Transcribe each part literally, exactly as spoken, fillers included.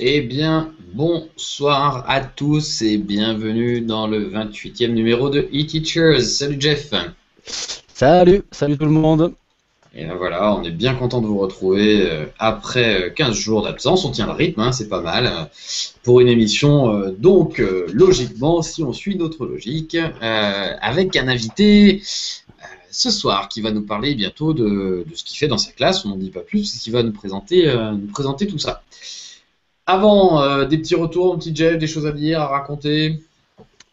Eh bien, bonsoir à tous et bienvenue dans le vingt-huitième numéro de e-Teachers. Salut Jeff. Salut, salut tout le monde. Et bien voilà, on est bien content de vous retrouver après quinze jours d'absence. On tient le rythme, hein, c'est pas mal pour une émission. Donc, logiquement, si on suit notre logique, euh, avec un invité euh, ce soir qui va nous parler bientôt de, de ce qu'il fait dans sa classe. On n'en dit pas plus, c'est qu'il va nous présenter, euh, nous présenter tout ça. Avant, euh, des petits retours, un petit gel, des choses à dire, à raconter.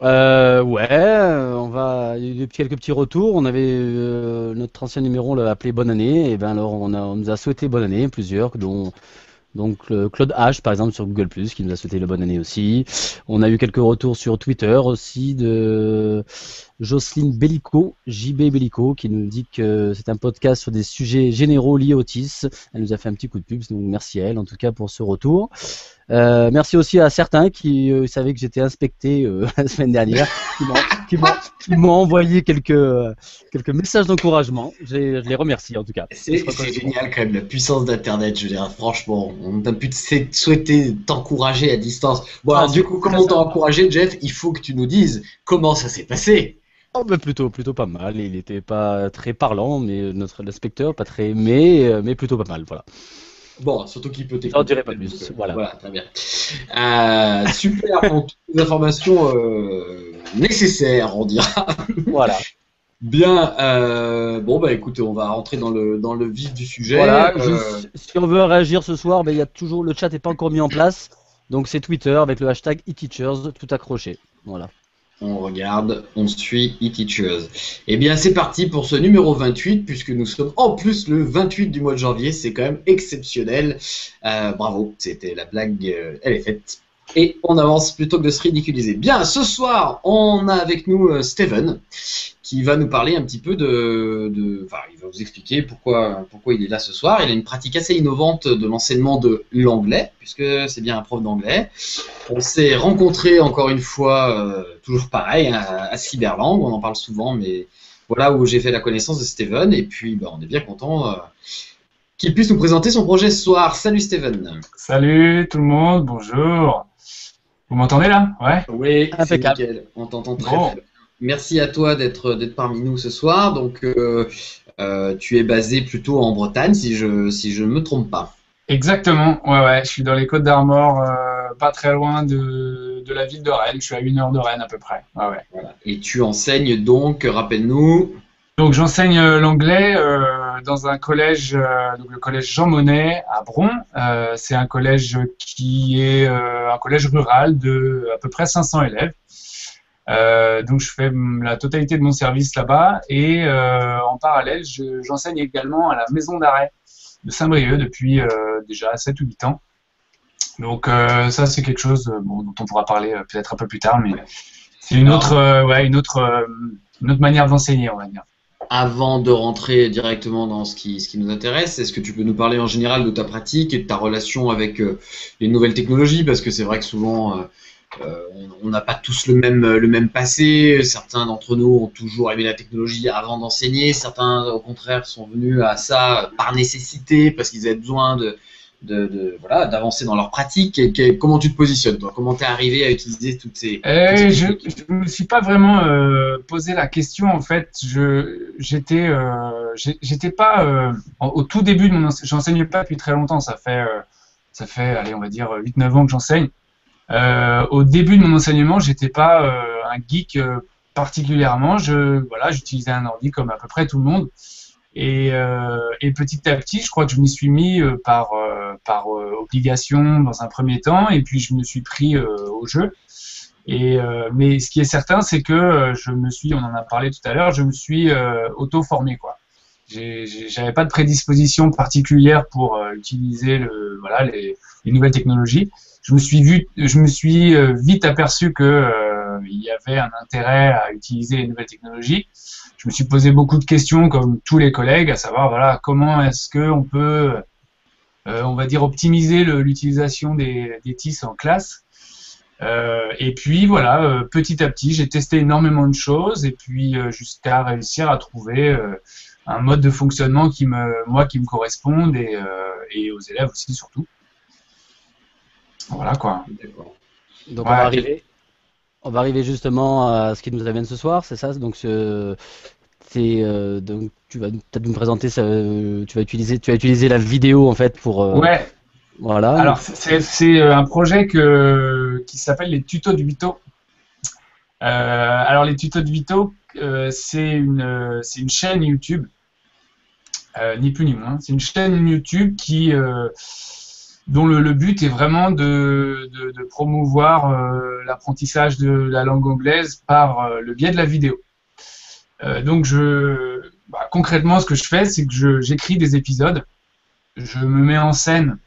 Euh, ouais, on va. Il y a eu quelques petits retours. On avait euh, notre ancien numéro, on l'a appelé Bonne année. Et ben alors, on, a, on nous a souhaité Bonne année, plusieurs, dont donc le Claude H par exemple sur Google plus, qui nous a souhaité le Bonne année aussi. On a eu quelques retours sur Twitter aussi de Jocelyne Bellico, J B Bellico, qui nous dit que c'est un podcast sur des sujets généraux liés au T I S. Elle nous a fait un petit coup de pub, donc merci à elle en tout cas pour ce retour. Euh, merci aussi à certains qui euh, savaient que j'étais inspecté euh, la semaine dernière, qui m'ont envoyé quelques, euh, quelques messages d'encouragement. Je les remercie en tout cas. C'est génial quand même, la puissance d'Internet, je veux dire, franchement, on n'a pu te souhaiter t'encourager à distance. Bon alors ah, du coup, comment t'a encouragé Jeff? Il faut que tu nous dises comment ça s'est passé. Oh, ben plutôt, plutôt pas mal, il n'était pas très parlant, mais notre l'inspecteur, pas très aimé, mais plutôt pas mal, voilà. Bon, surtout qu'il peut t'écouter. Ça ne dirait pas plus. Voilà. Voilà, très bien. Euh, super pour toutes les informations euh, nécessaires, on dira. Voilà. Bien. Euh, bon, bah écoutez, on va rentrer dans le, dans le vif du sujet. Voilà. Euh... Juste, si on veut réagir ce soir, ben, y a toujours, le chat n'est pas encore mis en place. Donc c'est Twitter avec le hashtag e-Teachers, tout accroché. Voilà. On regarde, on suit e-Teachers. Eh bien, c'est parti pour ce numéro vingt-huit, puisque nous sommes en plus le vingt-huit du mois de janvier. C'est quand même exceptionnel. Euh, bravo, c'était la blague, euh, elle est faite. Et on avance plutôt que de se ridiculiser. Bien, ce soir, on a avec nous euh, Stéven, qui va nous parler un petit peu de... de enfin, il va vous expliquer pourquoi, pourquoi il est là ce soir. Il a une pratique assez innovante de l'enseignement de l'anglais, puisque c'est bien un prof d'anglais. On s'est rencontrés encore une fois, euh, toujours pareil, à, à Cyberlangue. On en parle souvent, mais voilà où j'ai fait la connaissance de Stéven. Et puis, ben, on est bien content... Euh, qu'il puisse nous présenter son projet ce soir. Salut Stéven. Salut tout le monde, bonjour. Vous m'entendez là? Ouais. Oui, c'est nickel, on t'entend très bon. Bien. Merci à toi d'être parmi nous ce soir. Donc, euh, euh, tu es basé plutôt en Bretagne, si je si je me trompe pas. Exactement, ouais, ouais. Je suis dans les Côtes d'Armor, euh, pas très loin de, de la ville de Rennes. Je suis à une heure de Rennes à peu près. Ouais, ouais. Voilà. Et tu enseignes donc, rappelle-nous... Donc j'enseigne l'anglais euh, dans un collège, euh, donc le collège Jean Monnet à Bron. Euh, c'est un collège qui est euh, un collège rural de à peu près cinq cents élèves. Euh, donc je fais la totalité de mon service là-bas et euh, en parallèle j'enseigne je, également à la maison d'arrêt de Saint-Brieuc depuis euh, déjà sept ou huit ans. Donc euh, ça c'est quelque chose bon, dont on pourra parler euh, peut-être un peu plus tard, mais c'est une autre, euh, ouais, une autre, euh, une autre manière d'enseigner on va dire. Avant de rentrer directement dans ce qui, ce qui nous intéresse, est-ce que tu peux nous parler en général de ta pratique et de ta relation avec euh, les nouvelles technologies? Parce que c'est vrai que souvent, euh, on n'a pas tous le même, le même passé. Certains d'entre nous ont toujours aimé la technologie avant d'enseigner. Certains, au contraire, sont venus à ça par nécessité, parce qu'ils avaient besoin de, de, de, voilà, d'avancer dans leur pratique. Et que, comment tu te positionnes, toi? Comment tu es arrivé à utiliser toutes ces... Euh, je ne me suis pas vraiment euh, posé la question, en fait. Je j'étais euh, j'étais pas... Euh, au tout début, de mon j'enseigne pas depuis très longtemps. Ça fait, euh, ça fait allez, on va dire, huit neuf ans que j'enseigne. Euh, au début de mon enseignement, j'étais pas euh, un geek euh, particulièrement. Je, voilà, j'utilisais un ordi comme à peu près tout le monde. Et, euh, et petit à petit, je crois que je m'y suis mis euh, par, euh, par euh, obligation dans un premier temps, et puis je me suis pris euh, au jeu. Et, euh, mais ce qui est certain, c'est que euh, je me suis, on en a parlé tout à l'heure, je me suis euh, auto-formé, quoi. J'avais pas de prédisposition particulière pour euh, utiliser le, voilà, les, les nouvelles technologies. Je me suis, vu, je me suis euh, vite aperçu que euh, il y avait un intérêt à utiliser les nouvelles technologies. Je me suis posé beaucoup de questions, comme tous les collègues, à savoir voilà comment est-ce que on peut, euh, on va dire, optimiser l'utilisation des, des T I S en classe. Euh, et puis voilà, euh, petit à petit, j'ai testé énormément de choses, et puis euh, jusqu'à réussir à trouver euh, un mode de fonctionnement qui me, moi, qui me corresponde, et, euh, et aux élèves aussi surtout. Voilà quoi. Donc ouais, on va arriver. On va arriver justement à ce qui nous amène ce soir, c'est ça. Donc, ce, euh, donc tu vas peut-être nous présenter, ça, tu vas utiliser, tu vas utiliser la vidéo en fait pour. Euh, ouais. Voilà. Alors c'est un projet que, qui s'appelle les Tutos de Huito. Euh, alors les Tutos de Huito, euh, c'est une, c'est une chaîne YouTube, euh, ni plus ni moins. C'est une chaîne YouTube qui euh, dont le, le but est vraiment de, de, de promouvoir euh, l'apprentissage de la langue anglaise par euh, le biais de la vidéo. Euh, donc, je, bah, concrètement, ce que je fais, c'est que j'écris des épisodes, je me mets en scène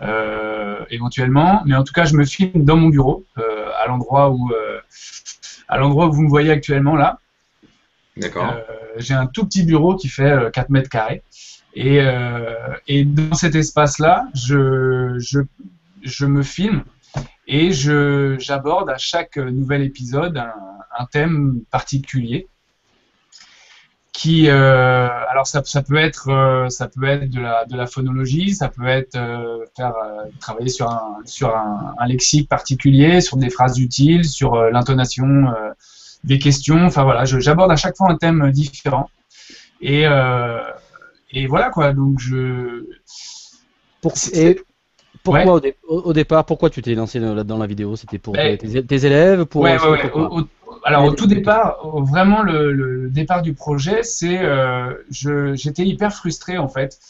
euh, éventuellement, mais en tout cas, je me filme dans mon bureau, euh, à l'endroit où, euh, à l'endroit où vous me voyez actuellement, là. D'accord. Euh, j'ai un tout petit bureau qui fait euh, quatre mètres carrés. Et, euh, et dans cet espace-là, je, je, je me filme et j'aborde à chaque nouvel épisode un, un thème particulier. Qui, euh, alors ça, ça peut être, ça peut être de, la, de la phonologie, ça peut être euh, faire, euh, travailler sur, un, sur un, un lexique particulier, sur des phrases utiles, sur euh, l'intonation euh, des questions. Enfin voilà, j'aborde à chaque fois un thème différent. Et... Euh, Et voilà quoi, donc je... Pour... Et pourquoi ouais. au, dé... au départ, pourquoi tu t'es lancé dans la, dans la vidéo? C'était pour ben... tes, tes élèves pour... Ouais, ouais, ouais. Au, au... Alors au tout départ, vraiment le, le départ du projet, c'est... Euh, je... J'étais hyper frustré en fait.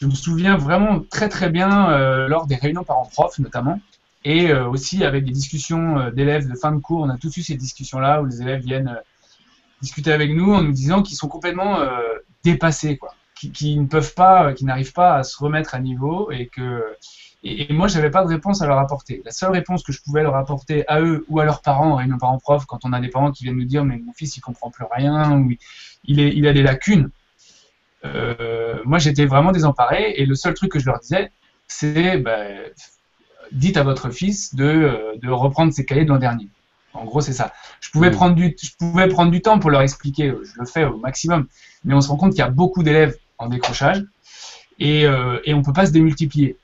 Je me souviens vraiment très très bien euh, lors des réunions parents-prof notamment, et euh, aussi avec des discussions d'élèves de fin de cours, on a tous eu ces discussions-là où les élèves viennent euh, discuter avec nous en nous disant qu'ils sont complètement euh, dépassés quoi. Qui, qui ne peuvent pas, qui n'arrivent pas à se remettre à niveau et que et, et moi j'avais pas de réponse à leur apporter. La seule réponse que je pouvais leur apporter à eux ou à leurs parents en réunion parents-prof, quand on a des parents qui viennent nous dire mais mon fils il comprend plus rien ou il, est, il a des lacunes, euh, moi j'étais vraiment désemparé et le seul truc que je leur disais c'est bah, dites à votre fils de, de reprendre ses cahiers de l'an dernier. En gros, c'est ça. Je pouvais, mmh. prendre du, je pouvais prendre du temps pour leur expliquer, je le fais au maximum, mais on se rend compte qu'il y a beaucoup d'élèves en décrochage et, euh, et on ne peut pas se démultiplier.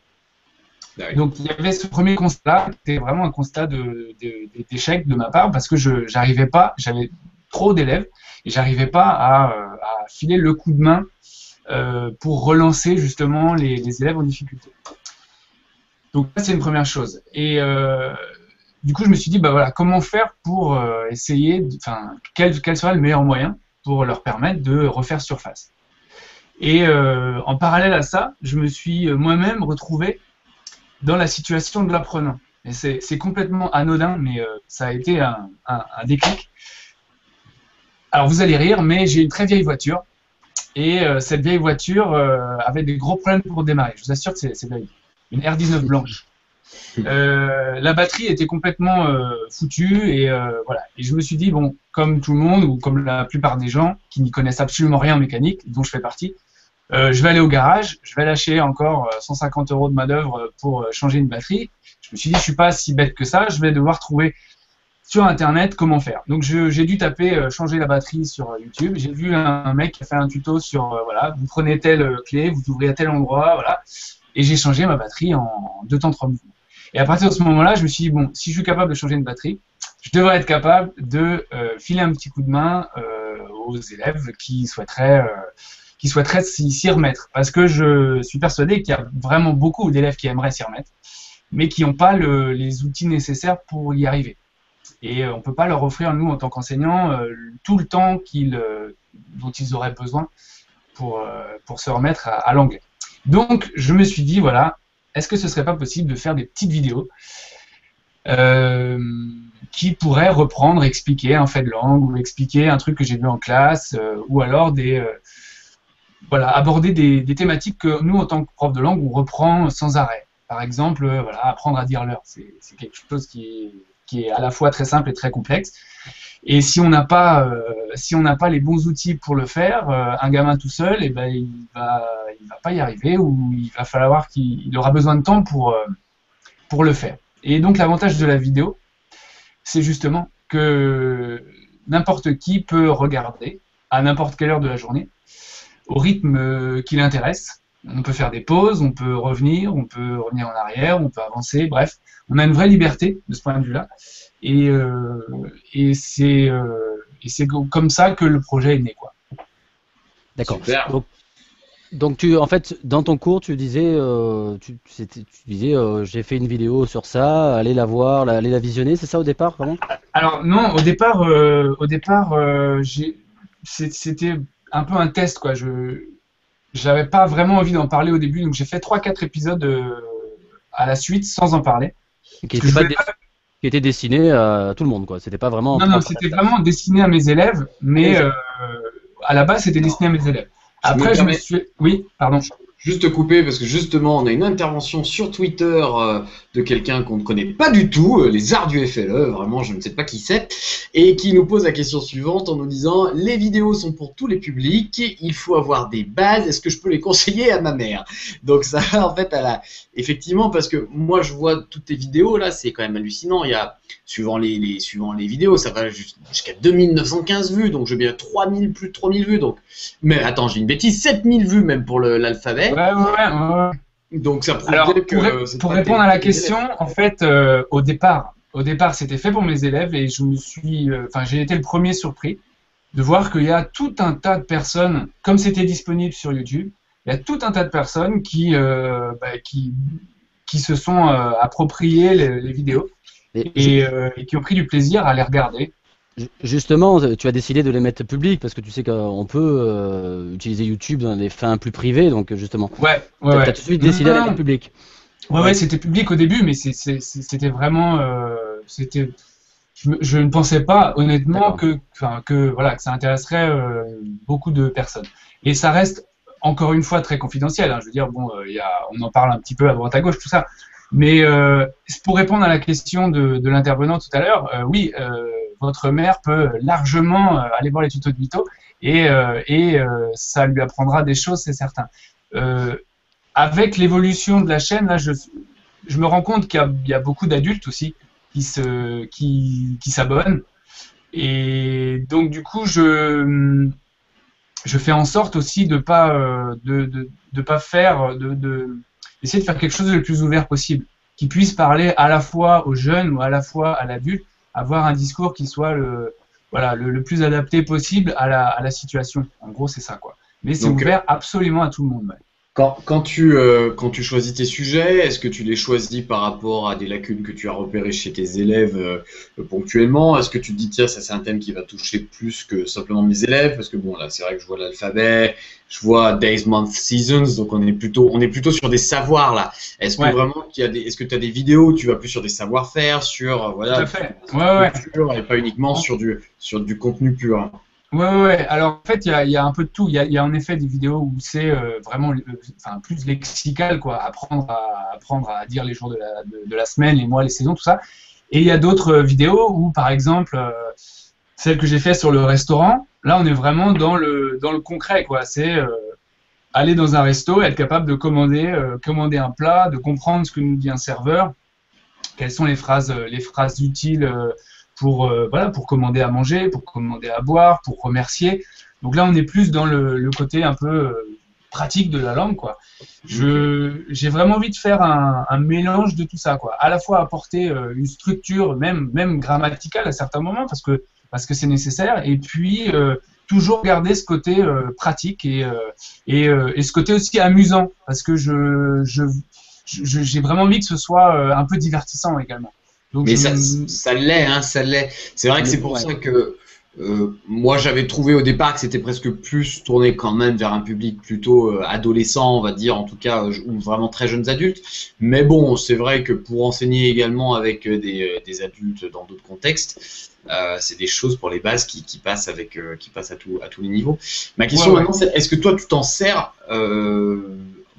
D'accord. Donc, il y avait ce premier constat, qui était vraiment un constat de, de, d'échec de ma part parce que je n'arrivais pas, j'avais trop d'élèves et je n'arrivais pas à, à filer le coup de main euh, pour relancer justement les, les élèves en difficulté. Donc, ça, c'est une première chose. Et... Euh, Du coup, je me suis dit, bah voilà, comment faire pour euh, essayer, enfin, quel, quel sera le meilleur moyen pour leur permettre de refaire surface. Et euh, en parallèle à ça, je me suis euh, moi-même retrouvé dans la situation de l'apprenant. Et c'est complètement anodin, mais euh, ça a été un, un, un déclic. Alors, vous allez rire, mais j'ai une très vieille voiture. Et euh, cette vieille voiture euh, avait des gros problèmes pour démarrer. Je vous assure que c'est dingue. Une R dix-neuf blanche. Euh, la batterie était complètement euh, foutue et euh, voilà. Et je me suis dit bon, comme tout le monde ou comme la plupart des gens qui n'y connaissent absolument rien en mécanique, dont je fais partie, euh, je vais aller au garage, je vais lâcher encore cent cinquante euros de main d'œuvre pour changer une batterie. Je me suis dit je suis pas si bête que ça, je vais devoir trouver sur internet comment faire. Donc j'ai dû taper euh, changer la batterie sur YouTube. J'ai vu un, un mec qui a fait un tuto sur euh, voilà, vous prenez telle clé, vous ouvrez à tel endroit, voilà. Et j'ai changé ma batterie en deux temps, trois mouvements. Et à partir de ce moment-là, je me suis dit, bon, si je suis capable de changer une batterie, je devrais être capable de euh, filer un petit coup de main euh, aux élèves qui souhaiteraient euh, qui souhaiteraient s'y remettre. Parce que je suis persuadé qu'il y a vraiment beaucoup d'élèves qui aimeraient s'y remettre, mais qui n'ont pas le, les outils nécessaires pour y arriver. Et on ne peut pas leur offrir, nous, en tant qu'enseignants, euh, tout le temps qu'ils, euh, dont ils auraient besoin pour, euh, pour se remettre à, à l'anglais. Donc, je me suis dit, voilà, est-ce que ce serait pas possible de faire des petites vidéos euh, qui pourraient reprendre, expliquer un fait de langue ou expliquer un truc que j'ai vu en classe euh, ou alors des, euh, voilà, aborder des, des thématiques que nous, en tant que prof de langue, on reprend sans arrêt. Par exemple, euh, voilà, apprendre à dire l'heure, c'est quelque chose qui est, qui est à la fois très simple et très complexe. Et si on n'a pas, euh, si on n'a pas les bons outils pour le faire, euh, un gamin tout seul, eh ben, il va, il va pas y arriver ou il va falloir qu'il aura besoin de temps pour, euh, pour le faire. Et donc l'avantage de la vidéo, c'est justement que n'importe qui peut regarder à n'importe quelle heure de la journée, au rythme qui l'intéresse, On peut faire des pauses, on peut revenir, on peut revenir en arrière, on peut avancer, bref. On a une vraie liberté de ce point de vue-là. Et, euh, et c'est euh, comme ça que le projet est né, quoi. D'accord. Donc, donc tu, en fait, dans ton cours, tu disais, euh, tu, tu disais, euh, j'ai fait une vidéo sur ça, allez la voir, allez la visionner, c'est ça au départ, vraiment ? Alors non, au départ, euh, au départ, euh, c'était un peu un test, quoi. Je J'avais pas vraiment envie d'en parler au début, donc j'ai fait trois quatre épisodes euh, à la suite sans en parler. Qui était, pas dé... pas... qui était dessiné à tout le monde, quoi. C'était pas vraiment. Non, non, c'était vraiment dessiné à mes élèves, mais euh, à la base, c'était dessiné à mes élèves. Après, je, je me suis. Oui, pardon. Juste te couper, parce que justement, on a une intervention sur Twitter euh, de quelqu'un qu'on ne connaît pas du tout, euh, les arts du F L E, vraiment, je ne sais pas qui c'est, et qui nous pose la question suivante en nous disant « Les vidéos sont pour tous les publics, il faut avoir des bases, est-ce que je peux les conseiller à ma mère ?» Donc ça, en fait, elle a... effectivement, parce que moi, je vois toutes tes vidéos, là, c'est quand même hallucinant, il y a, suivant les, les, suivant les vidéos, ça va jusqu'à deux mille neuf cent quinze vues, donc je vais à trois mille, plus de trois mille vues, donc... Mais attends, j'ai une bêtise, sept mille vues même pour l'alphabet. Ouais, ouais, ouais. Donc ça Alors, que, pour, euh, pour répondre à la question, en fait, euh, au départ, au départ, c'était fait pour mes élèves et je me suis, enfin, euh, j'ai été le premier surpris de voir qu'il y a tout un tas de personnes, comme c'était disponible sur YouTube, il y a tout un tas de personnes qui, euh, bah, qui, qui se sont euh, appropriées les, les vidéos et, et, euh, et qui ont pris du plaisir à les regarder. Justement, tu as décidé de les mettre public parce que tu sais qu'on peut euh, utiliser YouTube dans des fins plus privées, donc justement. Ouais, ouais. Tu as, as tout de suite décidé de les mettre public. Ouais, ouais, ouais, c'était public au début, mais c'était vraiment. Euh, c'était. Je, je ne pensais pas, honnêtement, que, que, voilà, que ça intéresserait euh, beaucoup de personnes. Et ça reste, encore une fois, très confidentiel. Hein, je veux dire, bon, euh, y a, on en parle un petit peu à droite à gauche, tout ça. Mais euh, pour répondre à la question de, de l'intervenant tout à l'heure, euh, oui. Euh, Votre mère peut largement aller voir les tutos de Huito et, euh, et euh, ça lui apprendra des choses, c'est certain. Euh, avec l'évolution de la chaîne, là, je, je me rends compte qu'il y, y a beaucoup d'adultes aussi qui se, qui, qui s'abonnent. Et donc, du coup, je, je fais en sorte aussi de ne pas, euh, de, de, de pas faire, de, de, d'essayer de faire quelque chose le plus ouvert possible, qui puisse parler à la fois aux jeunes ou à la fois à l'adulte, avoir un discours qui soit le, voilà, le, le plus adapté possible à la, à la situation. En gros, c'est ça, quoi. Mais c'est ouvert euh, absolument à tout le monde. Ouais. Quand, quand, tu, euh, quand tu choisis tes sujets, est-ce que tu les choisis par rapport à des lacunes que tu as repérées chez tes élèves euh, ponctuellement? Est-ce que tu te dis, tiens, ça c'est un thème qui va toucher plus que simplement mes élèves? Parce que bon, là, c'est vrai que je vois l'alphabet, je vois Days, Months, Seasons, donc on est plutôt, on est plutôt sur des savoirs, là. Est-ce que ouais. vraiment, qu'il y a des, est-ce que tu as des vidéos où tu vas plus sur des savoir-faire, sur, euh, voilà, tout à fait. Sur ouais, ouais. Culture, et pas uniquement sur du, sur du contenu pur, hein. Ouais, ouais, alors en fait, il y a, y a un peu de tout. Il y, y a en effet des vidéos où c'est euh, vraiment euh, enfin, plus lexical, quoi, apprendre à, apprendre à dire les jours de la, de, de la semaine, les mois, les saisons, tout ça. Et il y a d'autres vidéos où, par exemple, euh, celle que j'ai faite sur le restaurant, là, on est vraiment dans le, dans le concret, quoi. C'est euh, aller dans un resto et être capable de commander, euh, commander un plat, de comprendre ce que nous dit un serveur, quelles sont les phrases, les phrases utiles. Euh, pour, euh, voilà, pour commander à manger, pour commander à boire, pour remercier. Donc là, on est plus dans le, le côté un peu euh, pratique de la langue, quoi. J'ai vraiment envie de faire un, un mélange de tout ça, quoi. À la fois apporter euh, une structure, même, même grammaticale à certains moments, parce que parce que c'est nécessaire, et puis euh, toujours garder ce côté euh, pratique et, euh, et, euh, et ce côté aussi amusant, parce que je j'ai je, je, vraiment envie que ce soit euh, un peu divertissant également. Donc, mais ça l'est, hein, ça l'est. C'est vrai que c'est pour ouais. ça que euh, moi j'avais trouvé au départ que c'était presque plus tourné quand même vers un public plutôt euh, adolescent, on va dire, en tout cas, euh, ou vraiment très jeunes adultes. Mais bon, c'est vrai que pour enseigner également avec des, des adultes dans d'autres contextes, euh, c'est des choses pour les bases qui, qui passent, avec, euh, qui passent à, tout, à tous les niveaux. Ma question ouais, ouais. maintenant, c'est est-ce que toi tu t'en sers euh,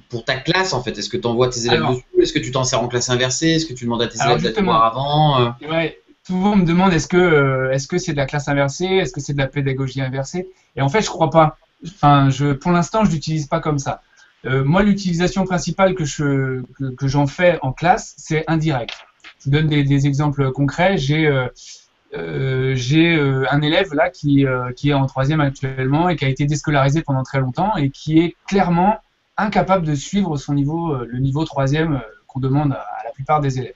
pour ta classe, en fait, est-ce que tu envoies tes élèves alors, dessus? Est-ce que tu t'en sers en classe inversée? Est-ce que tu demandes à tes élèves d'aller voir avant? Ouais, souvent on me demande est-ce que euh, est-ce que c'est de la classe inversée? Est-ce que c'est de la pédagogie inversée? Et en fait, je crois pas. Enfin, je, pour l'instant, je l'utilise pas comme ça. Euh, moi, l'utilisation principale que je que, que j'en fais en classe, c'est indirect. Je vous donne des, des exemples concrets. J'ai euh, euh, j'ai euh, un élève là qui euh, qui est en troisième actuellement et qui a été déscolarisé pendant très longtemps et qui est clairement incapable de suivre son niveau, euh, le niveau troisième euh, qu'on demande à, à la plupart des élèves.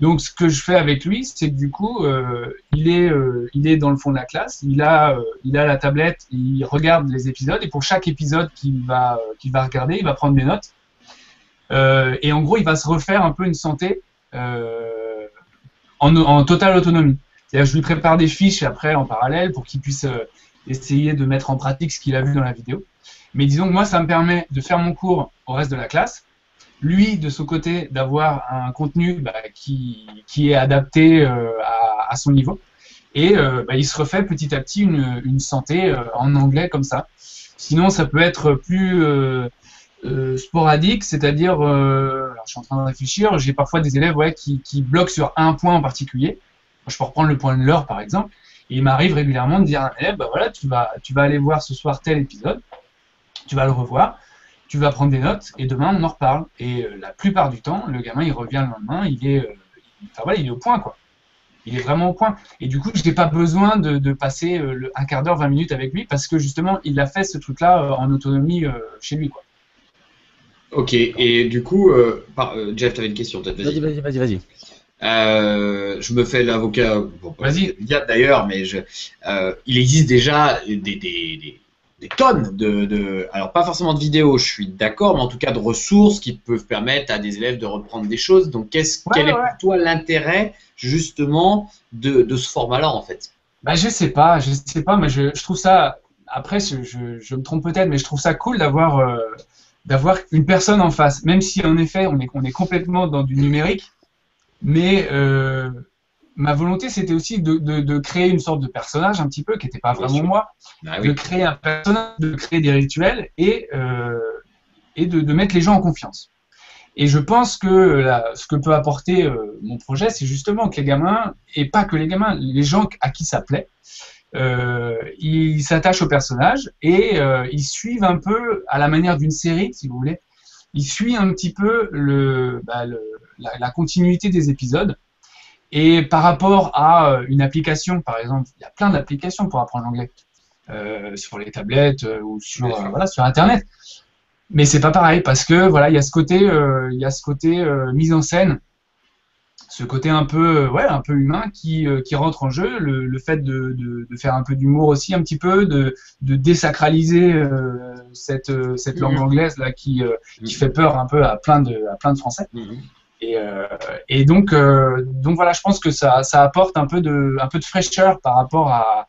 Donc ce que je fais avec lui, c'est que du coup, euh, il, est, euh, il est dans le fond de la classe, il a, euh, il a la tablette, il regarde les épisodes, et pour chaque épisode qu'il va, euh, qu'il va regarder, il va prendre des notes. Euh, et en gros, il va se refaire un peu une santé euh, en, en totale autonomie. C'est-à-dire, je lui prépare des fiches après en parallèle pour qu'il puisse euh, essayer de mettre en pratique ce qu'il a vu dans la vidéo. Mais disons que moi, ça me permet de faire mon cours au reste de la classe. Lui, de son côté, d'avoir un contenu bah, qui, qui est adapté euh, à, à son niveau. Et euh, bah, il se refait petit à petit une, une santé euh, en anglais comme ça. Sinon, ça peut être plus... Euh, Euh, sporadique, c'est-à-dire, euh, je suis en train de réfléchir, j'ai parfois des élèves ouais, qui, qui bloquent sur un point en particulier. Je peux reprendre le point de l'heure par exemple, et il m'arrive régulièrement de dire à un élève, bah voilà, tu vas, tu vas aller voir ce soir tel épisode, tu vas le revoir, tu vas prendre des notes, et demain on en reparle. Et euh, la plupart du temps, le gamin il revient le lendemain, il est, euh, enfin, voilà, il est au point quoi. Il est vraiment au point. Et du coup, je n'ai pas besoin de, de passer euh, le, un quart d'heure, vingt minutes avec lui, parce que justement, il a fait ce truc-là euh, en autonomie euh, chez lui quoi. Ok, et du coup, euh, par, euh, Jeff, tu avais une question peut-être. Vas-y, vas-y, vas-y. vas-y. Euh, je me fais l'avocat, bon, vas-y. D'ailleurs, mais je, euh, il existe déjà des, des, des, des tonnes de, de. Alors, pas forcément de vidéos, je suis d'accord, mais en tout cas de ressources qui peuvent permettre à des élèves de reprendre des choses. Donc, qu'est-ce, ouais, quel ouais. est pour toi l'intérêt, justement, de, de ce format-là, en fait? Bah, je sais pas, je sais pas, mais je, je trouve ça. Après, je, je, je me trompe peut-être, mais je trouve ça cool d'avoir. Euh... d'avoir une personne en face, même si en effet on est, on est complètement dans du numérique, mais euh, ma volonté c'était aussi de, de, de créer une sorte de personnage un petit peu, qui n'était pas vraiment moi, ah, oui. de créer un personnage, de créer des rituels et, euh, et de, de mettre les gens en confiance. Et je pense que là, ce que peut apporter euh, mon projet, c'est justement que les gamins, et pas que les gamins, les gens à qui ça plaît, Euh, ils s'attachent au personnage et euh, ils suivent un peu, à la manière d'une série, si vous voulez, ils suivent un petit peu le, bah, le, la, la continuité des épisodes. Et par rapport à une application, par exemple, il y a plein d'applications pour apprendre l'anglais, euh, sur les tablettes ou sur, euh, voilà, sur Internet. Mais c'est pas pareil parce que voilà, il y a ce côté, euh, il y a ce côté euh, mise en scène. Ce côté un peu, ouais, un peu humain qui, euh, qui rentre en jeu, le, le fait de, de, de faire un peu d'humour aussi, un petit peu, de, de désacraliser euh, cette, euh, cette langue anglaise là qui, euh, qui fait peur un peu à plein de, à plein de Français. Mm-hmm. Et, euh, et donc, euh, donc voilà, je pense que ça, ça apporte un peu de, un peu de fraîcheur par rapport à,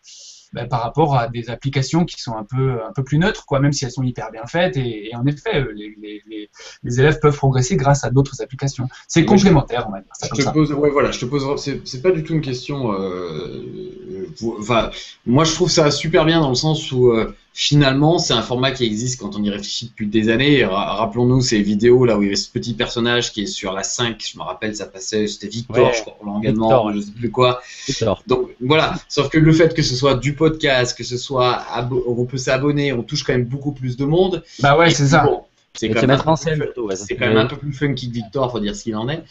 bah, par rapport à des applications qui sont un peu, un peu plus neutres, quoi, même si elles sont hyper bien faites. Et, et en effet, les, les, les, les élèves peuvent progresser grâce à d'autres applications. C'est complémentaire, on va dire. Je te pose, ouais, voilà, je te pose, c'est pas du tout une question. Euh, pour, enfin, moi, je trouve ça super bien dans le sens où euh, finalement, c'est un format qui existe quand on y réfléchit depuis des années. Rappelons-nous ces vidéos là où il y avait ce petit personnage qui est sur la cinq. Je me rappelle, ça passait, c'était Victor, ouais, je crois, pour l'engagement, je sais plus quoi. Victor. Donc voilà, sauf que le fait que ce soit du pot podcast, que ce soit, on peut s'abonner, on touche quand même beaucoup plus de monde. Bah ouais, c'est ça. Bon, c'est quand, même un, scène, plutôt, ouais, quand même un peu plus funky que Victor, faut dire ce qu'il en est.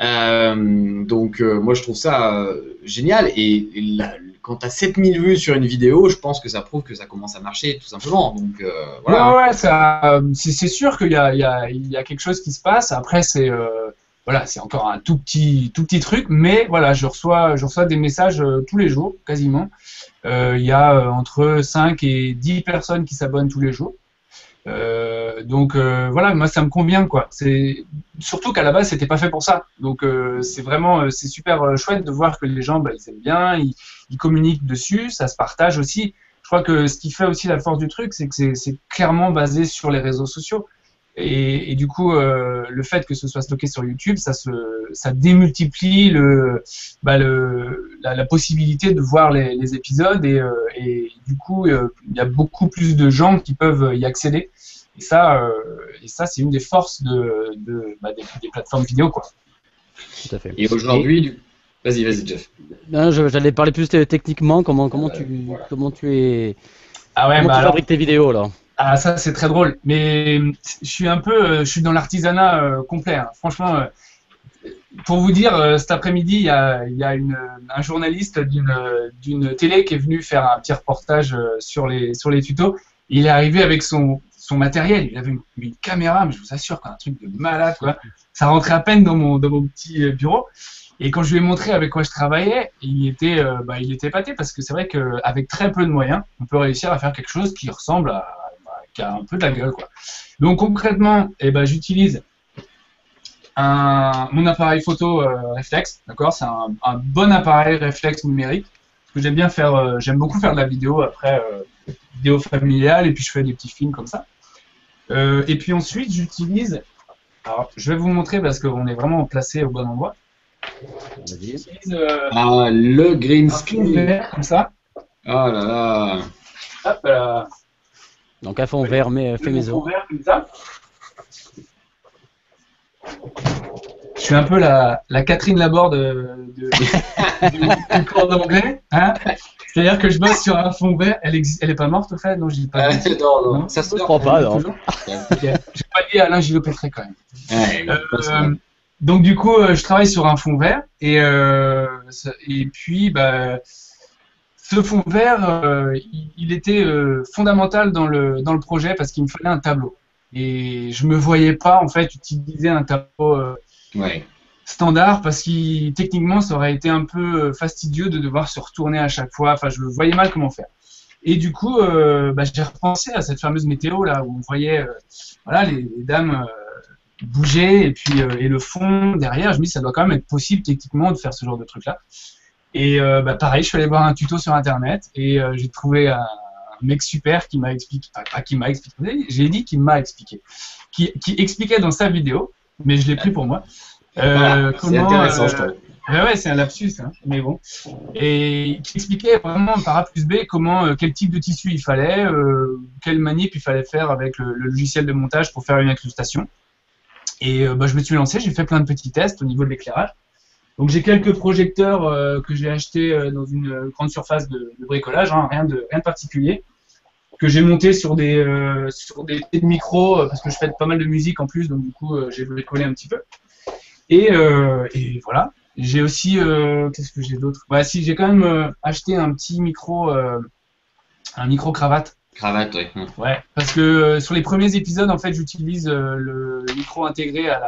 Euh, donc euh, moi je trouve ça euh, génial. Et, et là, quand tu as sept mille vues sur une vidéo, je pense que ça prouve que ça commence à marcher tout simplement. Donc euh, voilà. Ouais, ouais, ça, euh, c'est sûr qu'il y, y, y a quelque chose qui se passe. Après c'est euh, voilà, c'est encore un tout petit, tout petit truc, mais voilà, je reçois, je reçois des messages euh, tous les jours quasiment. Il euh, y a euh, entre cinq et dix personnes qui s'abonnent tous les jours. Euh, donc euh, voilà, moi ça me convient quoi. C'est surtout qu'à la base c'était pas fait pour ça. Donc euh, c'est vraiment euh, c'est super euh, chouette de voir que les gens bah, ils aiment bien, ils, ils communiquent dessus, ça se partage aussi. Je crois que ce qui fait aussi la force du truc, c'est que c'est clairement basé sur les réseaux sociaux. Et, et du coup, euh, le fait que ce soit stocké sur YouTube, ça, se, ça démultiplie le, bah le, la, la possibilité de voir les, les épisodes et, euh, et du coup, il euh, y a beaucoup plus de gens qui peuvent y accéder. Et ça, euh, et ça c'est une des forces de, de, bah, des, des plateformes vidéo, quoi. Tout à fait. Et aujourd'hui, du... vas-y, vas-y, Jeff. J'allais parler plus techniquement, comment, comment, euh, tu, voilà. comment tu es, ah ouais, comment bah, tu fabriques alors... tes vidéos là. Ah ça c'est très drôle, mais je suis un peu, je suis dans l'artisanat euh, complet. Hein. Franchement, euh, pour vous dire, euh, cet après-midi, il y a, y a une, un journaliste d'une télé qui est venu faire un petit reportage euh, sur, les, sur les tutos. Il est arrivé avec son, son matériel. Il avait une, une caméra, mais je vous assure, un truc de malade, quoi. Ça rentrait à peine dans mon, dans mon petit bureau. Et quand je lui ai montré avec quoi je travaillais, il était, euh, bah, il était épaté, parce que c'est vrai qu'avec très peu de moyens, on peut réussir à faire quelque chose qui ressemble à, bah, qui a un peu de la gueule, quoi. Donc concrètement, eh ben, j'utilise un, mon appareil photo euh, réflexe, d'accord. C'est un, un bon appareil réflexe numérique. Parce que j'aime bien faire, euh, j'aime beaucoup faire de la vidéo après, euh, vidéo familiale, et puis je fais des petits films comme ça. Euh, et puis ensuite, j'utilise, alors je vais vous montrer parce qu'on est vraiment placé au bon endroit. Euh, ah, le green screen. Comme ça. Ah là là. Hop là. Donc un fond vert, mais fait maison. Je suis un peu la, la Catherine Laborde de, de, de, du cours d'anglais. Hein, c'est-à-dire que je bosse sur un fond vert. Elle existe, elle est pas morte au fait. Non, je dis pas. non, non. Ça se comprend pas. Non. Okay. J'ai pas dit Alain Gillot-Pétré quand même. Ouais, euh, Donc du coup, euh, je travaille sur un fond vert, et, euh, et puis bah, ce fond vert, euh, il, il était euh, fondamental dans le, dans le projet, parce qu'il me fallait un tableau. Et je ne me voyais pas en fait utiliser un tableau euh, ouais. standard, parce que techniquement, ça aurait été un peu fastidieux de devoir se retourner à chaque fois. Enfin, je voyais mal comment faire. Et du coup, euh, bah, j'ai repensé à cette fameuse météo là, où on voyait euh, voilà, les, les dames... Euh, bouger, et puis euh, et le fond derrière. Je me dis, ça doit quand même être possible techniquement de faire ce genre de truc là. Et euh, bah, pareil, je suis allé voir un tuto sur internet, et euh, j'ai trouvé un, un mec super qui m'a expliqué, enfin, pas qui m'a expliqué, j'ai dit qu'il m'a expliqué, qui, qui expliquait dans sa vidéo, mais je l'ai pris pour moi. Euh, voilà, c'est intéressant, euh, je trouve. Ben ouais, c'est un lapsus, hein, mais bon. Et qui expliquait vraiment par A plus B comment, euh, quel type de tissu il fallait, euh, quelle manip il fallait faire avec le, le logiciel de montage pour faire une incrustation. Et bah, je me suis lancé, j'ai fait plein de petits tests au niveau de l'éclairage. Donc j'ai quelques projecteurs euh, que j'ai achetés euh, dans une grande surface de, de bricolage, hein, rien, de, rien de particulier, que j'ai monté sur des, euh, sur des, des micros, euh, parce que je fais pas mal de musique en plus, donc du coup euh, j'ai bricolé un petit peu. Et, euh, et voilà, j'ai aussi, euh, qu'est-ce que j'ai d'autre? Bah si, j'ai quand même euh, acheté un petit micro, euh, un micro-cravate. Cravate, oui. Ouais, parce que euh, sur les premiers épisodes, en fait, j'utilise euh, le micro intégré à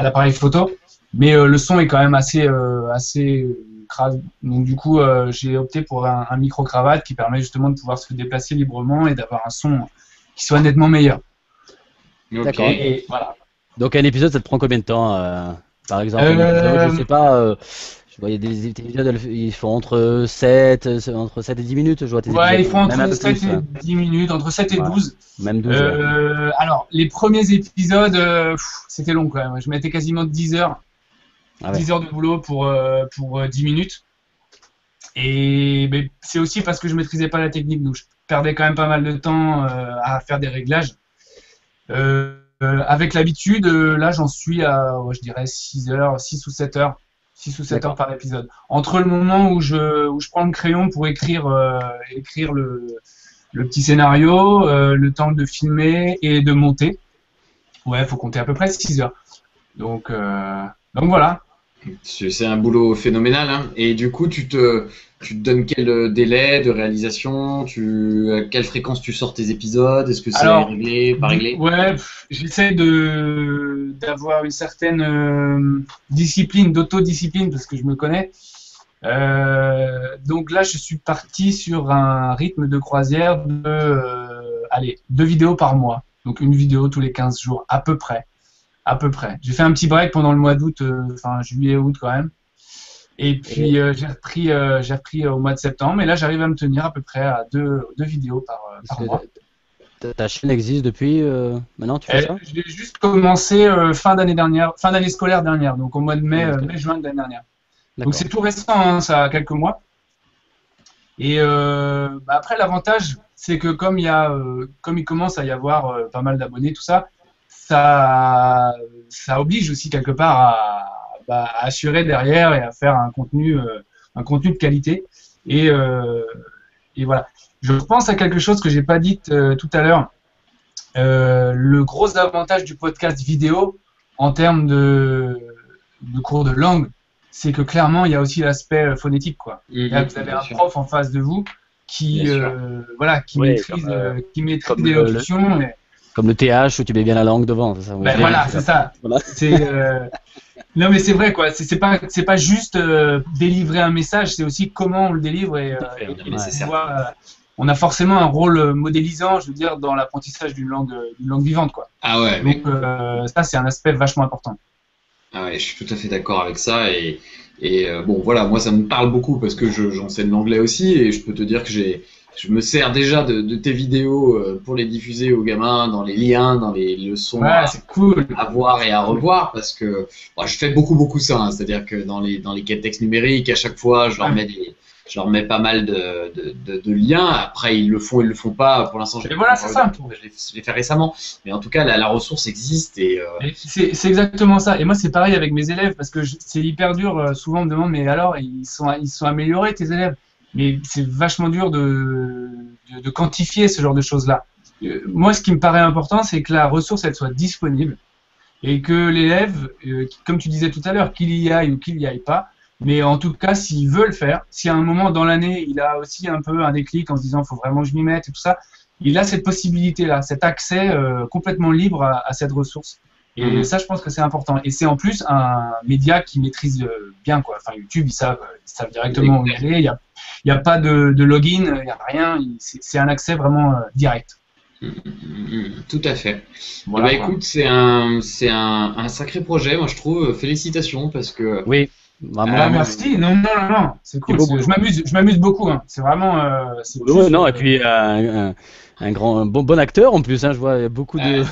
l'appareil la, à, à photo, mais euh, le son est quand même assez, euh, assez crade. Donc, du coup, euh, j'ai opté pour un, un micro-cravate qui permet justement de pouvoir se déplacer librement et d'avoir un son qui soit nettement meilleur. D'accord. Okay. Voilà. Donc, un épisode, ça te prend combien de temps euh, par exemple euh... Je sais pas. Euh... Je vois, il y a des épisodes, ils font entre sept, entre sept et dix minutes, je vois tes épisodes. Ouais, ils font entre sept et dix minutes, entre sept et douze. Même douze. Euh, ouais. Alors, les premiers épisodes, euh, c'était long quand même. Je mettais quasiment dix heures, ah ouais. dix heures de boulot pour, euh, pour euh, dix minutes. Et c'est aussi parce que je ne maîtrisais pas la technique, donc je perdais quand même pas mal de temps euh, à faire des réglages. Euh, euh, avec l'habitude, euh, là, j'en suis à, je dirais, six heures, six ou sept heures. six ou sept heures par épisode. Entre le moment où je, où je prends le crayon pour écrire, euh, écrire le, le petit scénario, euh, le temps de filmer et de monter, ouais, faut compter à peu près six heures. Donc, euh, donc voilà. C'est un boulot phénoménal. Hein. Et du coup, tu te, tu te donnes quel délai de réalisation, tu, à quelle fréquence tu sors tes épisodes? Est-ce que c'est réglé, pas réglé? Ouais, j'essaie d'avoir une certaine euh, discipline, d'autodiscipline, parce que je me connais. Euh, donc là, je suis parti sur un rythme de croisière de euh, allez, deux vidéos par mois. Donc une vidéo tous les quinze jours, à peu près. À peu près. J'ai fait un petit break pendant le mois d'août, euh, enfin juillet, août quand même. Et puis euh, j'ai repris, euh, j'ai repris au mois de septembre. Et là, j'arrive à me tenir à peu près à deux, deux vidéos par, par mois. Ta chaîne existe depuis euh, maintenant, tu fais ça? J'ai juste commencé euh, fin d'année dernière, fin d'année scolaire dernière, donc au mois de mai, okay. euh, mai juin de l'année dernière. Donc c'est tout récent, hein, ça a quelques mois. Et euh, bah, après, l'avantage, c'est que comme il y a, euh, comme il commence à y avoir euh, pas mal d'abonnés, tout ça. Ça, ça oblige aussi quelque part à, bah, à assurer derrière et à faire un contenu, euh, un contenu de qualité. Et, euh, et voilà. Je pense à quelque chose que j'ai pas dit euh, tout à l'heure. Euh, le gros avantage du podcast vidéo en termes de, de cours de langue, c'est que clairement, il y a aussi l'aspect phonétique, quoi. Là, vous avez un prof en face de vous qui, euh, voilà, qui oui, maîtrise euh, l'élocution. Le... Et... Comme le T H où tu mets bien la langue devant. Ça, ben voilà, c'est ça. Voilà. Euh... non, mais c'est vrai, quoi. C'est pas, pas juste euh, délivrer un message, c'est aussi comment on le délivre. Et, euh, et, ouais, et ouais. Quoi, euh, on a forcément un rôle modélisant, je veux dire, dans l'apprentissage d'une langue, d'une langue vivante, quoi. Ah ouais. Donc, euh, ça, c'est un aspect vachement important. Ah ouais, je suis tout à fait d'accord avec ça. Et, et euh, bon, voilà, moi, ça me parle beaucoup parce que j'enseigne je, l'anglais aussi et je peux te dire que j'ai. Je me sers déjà de, de tes vidéos pour les diffuser aux gamins, dans les liens, dans les leçons ouais, à, cool. à voir et à revoir, parce que bon, je fais beaucoup, beaucoup ça, hein, c'est-à-dire que dans les, dans les quêtes textes numériques, à chaque fois, je leur mets, des, je leur mets pas mal de, de, de, de liens, après ils le font, ils le font pas, pour l'instant, je l'ai voilà, fait récemment, mais en tout cas, la, la ressource existe. Et, euh... et c'est exactement ça, et moi c'est pareil avec mes élèves, parce que c'est hyper dur, souvent on me demande, mais alors, ils sont, ils sont améliorés tes élèves? Mais c'est vachement dur de, de, de quantifier ce genre de choses-là. Euh, moi, ce qui me paraît important, c'est que la ressource, elle soit disponible et que l'élève, euh, comme tu disais tout à l'heure, qu'il y aille ou qu'il n'y aille pas, mais en tout cas, s'il veut le faire, si à un moment dans l'année, il a aussi un peu un déclic en se disant « il faut vraiment que je m'y mette » et tout ça, il a cette possibilité-là, cet accès euh, complètement libre à, à cette ressource. Et mmh. ça, je pense que c'est important. Et c'est en plus un média qui maîtrise bien, quoi. Enfin, YouTube, ils savent, ils savent directement où aller. Il n'y a, il y a pas de, de login, il n'y a rien. C'est un accès vraiment euh, direct. Mmh, mmh, tout à fait. Voilà, bah, écoute, c'est un, un, un sacré projet, moi, je trouve. Félicitations, parce que... Oui, vraiment. Ah, merci. Non, non, non, non. C'est cool. Je m'amuse beaucoup. Hein. C'est vraiment... Euh, oui, non, et puis... Euh, euh, Un grand un bon, bon acteur en plus, hein, je vois beaucoup de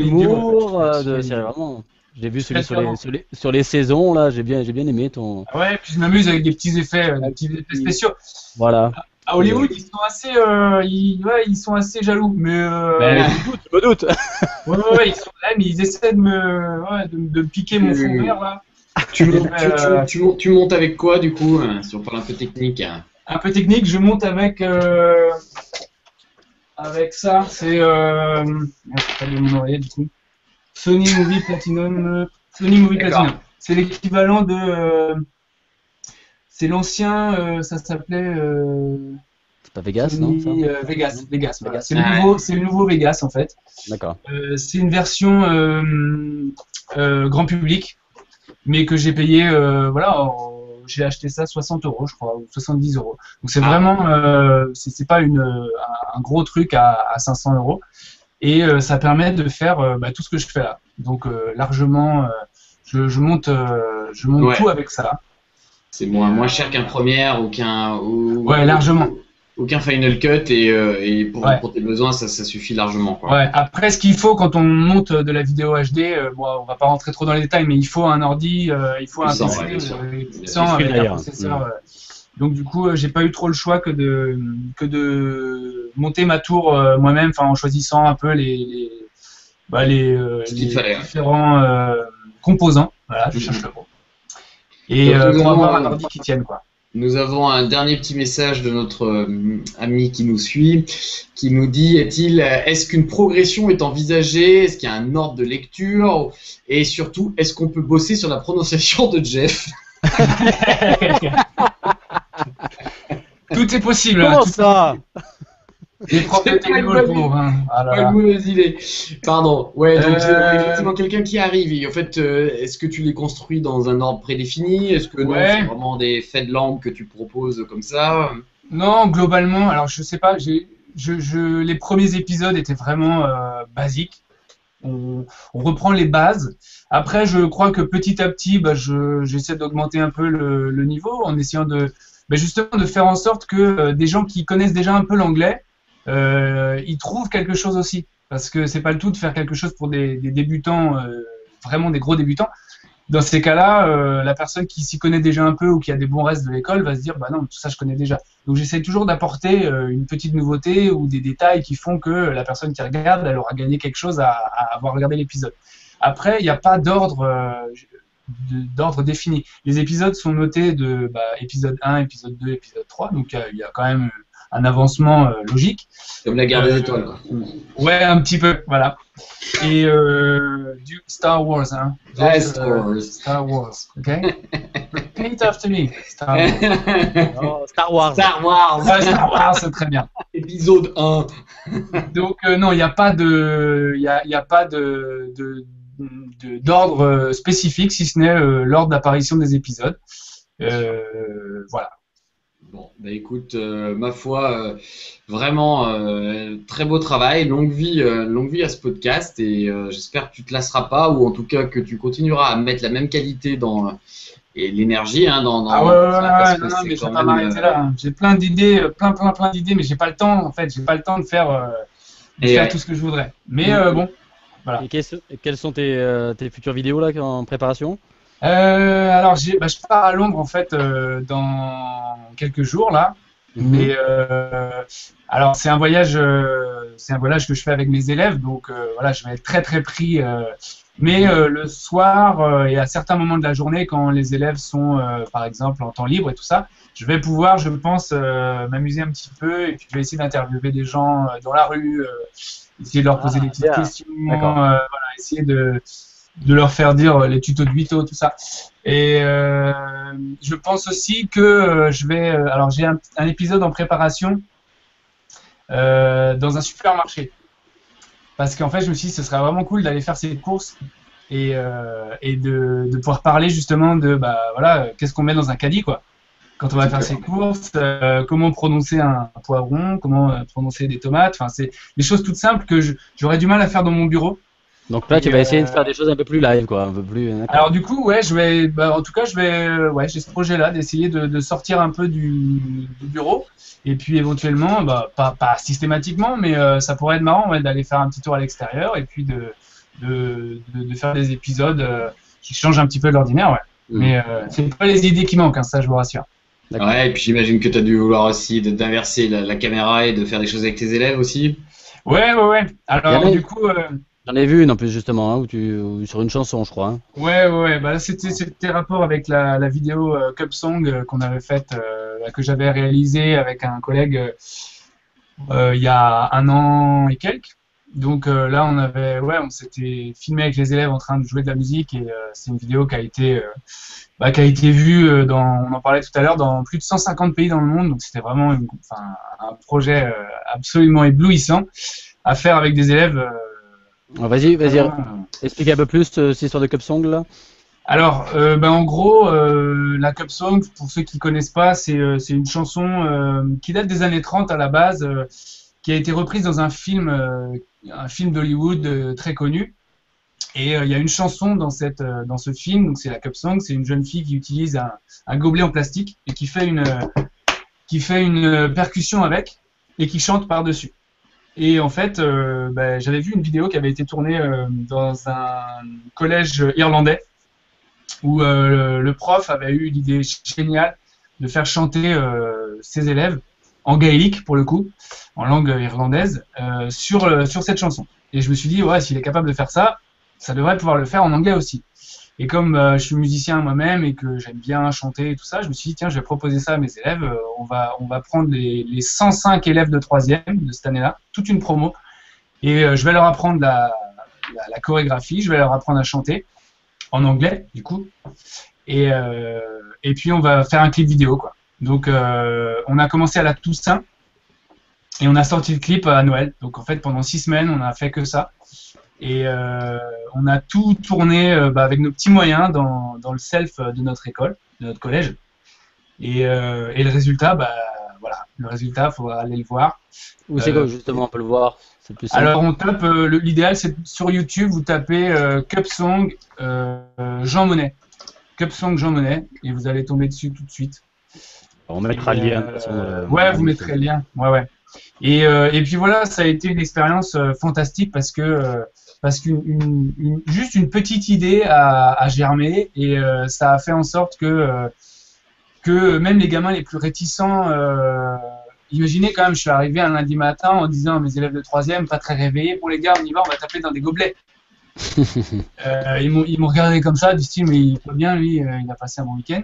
l'humour. J'ai vu celui sur les, sur, les, sur les saisons, là, j'ai bien, j'ai bien aimé ton. Ah ouais, puis je m'amuse avec des petits effets, des petits effets spéciaux. Voilà. À Hollywood, ils sont assez, euh, ils, ouais, ils sont assez jaloux, mais. Euh, mais je me doute, je me doute. ouais, ouais, ouais, ils sont là, mais ils essaient de me, ouais, de, de piquer mon fond vert là. Tu, tu, euh, tu, tu, tu montes avec quoi du coup, hein, si on parle un peu technique? Hein. Un peu technique, je monte avec. Euh, Avec ça, c'est euh... Sony Movie Platinum. Sony Movie Platinum. C'est l'équivalent de. Euh... C'est l'ancien. Euh, ça s'appelait. Euh... C'est pas Vegas, Sony, non euh, Vegas, Vegas. Voilà. C'est le, le nouveau Vegas en fait. D'accord. Euh, c'est une version euh, euh, grand public, mais que j'ai payé. Euh, voilà. En... J'ai acheté ça soixante euros, je crois, ou soixante-dix euros. Donc c'est vraiment, euh, c'est pas une, un gros truc à, à cinq cents euros. Et euh, ça permet de faire euh, bah, tout ce que je fais là. Donc euh, largement, euh, je, je monte, euh, je monte ouais. tout avec ça. C'est moins, moins cher qu'un Première ou qu'un. Ouais, largement. Aucun Final Cut et, euh, et pour, ouais. pour tes besoins, ça, ça suffit largement. Quoi. Ouais. Après, ce qu'il faut quand on monte de la vidéo H D, euh, bon, on va pas rentrer trop dans les détails, mais il faut un ordi, euh, il faut un P C, un processeur. Euh, donc du coup, euh, j'ai pas eu trop le choix que de, que de monter ma tour euh, moi-même, en choisissant un peu les, les, bah, les, euh, les fallait, différents euh, composants. Voilà, je cherche le mot. Et euh, pour avoir un ordi qui tienne, quoi. Nous avons un dernier petit message de notre euh, ami qui nous suit, qui nous dit, est-il, est-ce qu'une progression est envisagée? Est-ce qu'il y a un ordre de lecture? Et surtout, est-ce qu'on peut bosser sur la prononciation de Jeff? Tout est possible. Comment hein, ça les profs de téléphone, hein. Ah là là. Pas une mauvaise idée. Pardon. Ouais, donc euh... c'est effectivement quelqu'un qui arrive. Et en fait, euh, est-ce que tu les construis dans un ordre prédéfini? Est-ce que ouais. c'est vraiment des faits de langue que tu proposes comme ça? Non, globalement, alors je sais pas. Je, je, les premiers épisodes étaient vraiment euh, basiques. On, on reprend les bases. Après, je crois que petit à petit, bah, j'essaie je, d'augmenter un peu le, le niveau en essayant de, bah, justement, de faire en sorte que euh, des gens qui connaissent déjà un peu l'anglais Euh, ils trouvent quelque chose aussi, parce que c'est pas le tout de faire quelque chose pour des, des débutants, euh, vraiment des gros débutants. Dans ces cas-là, euh, la personne qui s'y connaît déjà un peu ou qui a des bons restes de l'école va se dire bah non, tout ça je connais déjà. Donc j'essaie toujours d'apporter euh, une petite nouveauté ou des détails qui font que la personne qui regarde, elle aura gagné quelque chose à, à avoir regardé l'épisode. Après, il n'y a pas d'ordre euh, d'ordre défini. Les épisodes sont notés de bah, épisode un, épisode deux, épisode trois, donc il y, y a quand même un avancement euh, logique. Comme la guerre euh, des étoiles. Ouais, un petit peu, voilà. Et euh, du Star Wars. Hein. Donc, ah, Star Wars. Euh, Star Wars, ok. Repeat after me. Star Wars. Oh, Star Wars. Star Wars. Ouais, Star Wars, c'est très bien. Épisode un. Donc, euh, non, il n'y a pas de... Il n'y a, y a pas de... de d'ordre spécifique, si ce n'est euh, l'ordre d'apparition des épisodes. Euh, voilà. Bon, bah écoute, euh, ma foi, euh, vraiment euh, très beau travail, longue vie, euh, longue vie à ce podcast, et euh, j'espère que tu te lasseras pas, ou en tout cas que tu continueras à mettre la même qualité dans euh, et l'énergie. Hein, dans, dans, ah ouais, ouais, ça, ouais, ouais non, non mais je vais pas m'arrêter euh... là. Hein. J'ai plein d'idées, plein, plein, plein d'idées, mais j'ai pas le temps, en fait, j'ai pas le temps de faire, euh, de faire ouais. tout ce que je voudrais. Mais mmh. euh, bon. Voilà. Et quelles sont tes, euh, tes futures vidéos là en préparation? euh, Alors, bah, je pars à Londres en fait euh, dans quelques jours là. Mm-hmm. Mais euh, alors c'est un voyage, euh, c'est un voyage que je fais avec mes élèves, donc euh, voilà, je vais être très très pris. Euh, mais euh, le soir euh, et à certains moments de la journée, quand les élèves sont euh, par exemple en temps libre et tout ça, je vais pouvoir, je pense, euh, m'amuser un petit peu, et puis je vais essayer d'interviewer des gens euh, dans la rue. Euh, Essayer de leur poser ah, des petites bien. questions, euh, voilà, essayer de, de leur faire dire les tutos de Huito, tout ça. Et euh, je pense aussi que euh, je vais... Euh, alors, j'ai un, un épisode en préparation euh, dans un supermarché. Parce qu'en fait, je me suis dit, ce serait vraiment cool d'aller faire ses courses et, euh, et de, de pouvoir parler justement de, bah voilà, qu'est-ce qu'on met dans un caddie, quoi. Quand on va faire ses courses, euh, comment prononcer un poivron, comment euh, prononcer des tomates, enfin c'est des choses toutes simples que j'aurais du mal à faire dans mon bureau. Donc là, tu et, vas essayer euh, de faire des choses un peu plus live, quoi, un peu plus. Alors du coup, ouais, je vais, bah, en tout cas, je vais, ouais, j'ai ce projet-là d'essayer de, de sortir un peu du, du bureau, et puis éventuellement, bah, pas, pas systématiquement, mais euh, ça pourrait être marrant ouais, d'aller faire un petit tour à l'extérieur et puis de, de, de, de faire des épisodes euh, qui changent un petit peu de l'ordinaire, ouais. Mmh. Mais euh, c'est pas les idées qui manquent, hein, ça, je vous rassure. Ouais, et puis j'imagine que tu as dû vouloir aussi d'inverser la, la caméra et de faire des choses avec tes élèves aussi. Ouais, ouais, ouais. Alors, du coup. Euh... J'en ai vu une en plus, justement, hein, où tu, où, sur une chanson, je crois. Hein. Ouais, ouais, ouais. Bah, c'était rapport avec la, la vidéo euh, Cup Song euh, qu'on avait faite, euh, que j'avais réalisée avec un collègue euh, il y a un an et quelques. Donc euh, là, on avait, ouais, on s'était filmé avec les élèves en train de jouer de la musique, et euh, c'est une vidéo qui a été, euh, bah, qui a été vue, euh, dans, on en parlait tout à l'heure, dans plus de1cinquante pays dans le monde. Donc c'était vraiment une, enfin, un projet euh, absolument éblouissant à faire avec des élèves. Euh, oh, vas-y, vas-y, euh, explique un peu plus euh, cette histoire de Cup Song là. Alors, euh, bah, en gros, euh, la Cup Song, pour ceux qui ne connaissent pas, c'est euh, une chanson euh, qui date des années trente à la base. Euh, qui a été reprise dans un film, euh, un film d'Hollywood euh, très connu. Et il euh, y a une chanson dans, cette, euh, dans ce film, donc c'est la Cup Song, c'est une jeune fille qui utilise un, un gobelet en plastique et qui fait une, euh, qui fait une euh, percussion avec et qui chante par-dessus. Et en fait, euh, bah, j'avais vu une vidéo qui avait été tournée euh, dans un collège irlandais où euh, le prof avait eu l'idée géniale de faire chanter euh, ses élèves en gaélique, pour le coup, en langue irlandaise, euh, sur, euh, sur cette chanson. Et je me suis dit, ouais, s'il est capable de faire ça, ça devrait pouvoir le faire en anglais aussi. Et comme euh, je suis musicien moi-même et que j'aime bien chanter et tout ça, je me suis dit, tiens, je vais proposer ça à mes élèves. Euh, on, va, on va prendre les, les cent cinq élèves de troisième de cette année-là, toute une promo, et euh, je vais leur apprendre la, la, la chorégraphie, je vais leur apprendre à chanter en anglais, du coup. Et, euh, et puis, on va faire un clip vidéo, quoi. Donc, euh, on a commencé à la Toussaint et on a sorti le clip à Noël. Donc, en fait, pendant six semaines, on a fait que ça. Et euh, on a tout tourné euh, bah, avec nos petits moyens dans, dans le self de notre école, de notre collège. Et, euh, et le résultat, bah, voilà, le résultat, il faut aller le voir. Où c'est euh, quoi, justement, on peut le voir? C'est plus simple. Alors, on tape, euh, l'idéal, c'est sur YouTube, vous tapez euh, Cup Song euh, Jean Monnet. Cup Song Jean Monnet, et vous allez tomber dessus tout de suite. On mettra le lien. Euh, ouais, vous mettrez le lien. Ouais, ouais. Et, euh, et puis voilà, ça a été une expérience euh, fantastique parce que euh, parce qu'une une, une, juste une petite idée a, a germé et euh, ça a fait en sorte que euh, que même les gamins les plus réticents. Euh, imaginez quand même, je suis arrivé un lundi matin en disant à mes élèves de troisième, pas très réveillés, bon les gars, on y va, on va taper dans des gobelets. euh, ils m'ont ils m'ont regardé comme ça, du style mais il peut bien lui, euh, il a passé un bon week-end.